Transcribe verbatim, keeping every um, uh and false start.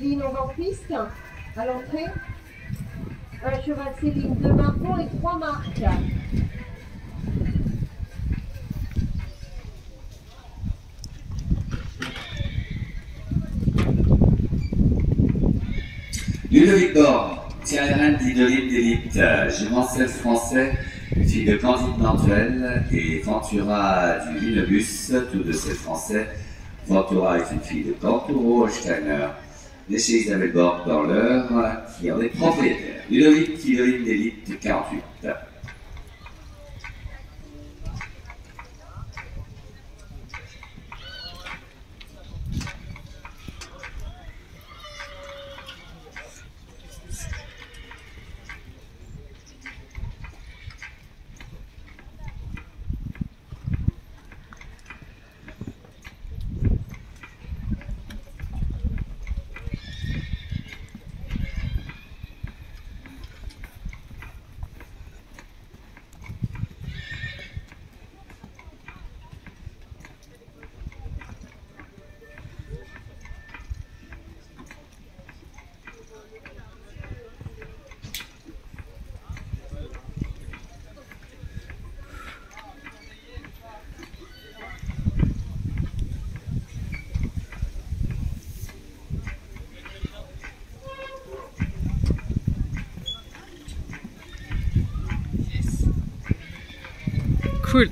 Ligne en piste, à l'entrée, un cheval Céline de Bainton et trois marques. Ludovic Bor tient les rênes d'Idoline d'élite, jument seize français, fille de Candide Nantuel et Ventura du Linebus, tous deux seize français. Ventura est une fille de Porto Hochsteiner, née chez Isabelle Borde dans l'heure, qui en est propriétaire. Ludovic Idoline d'élite quarante-huit. Cool.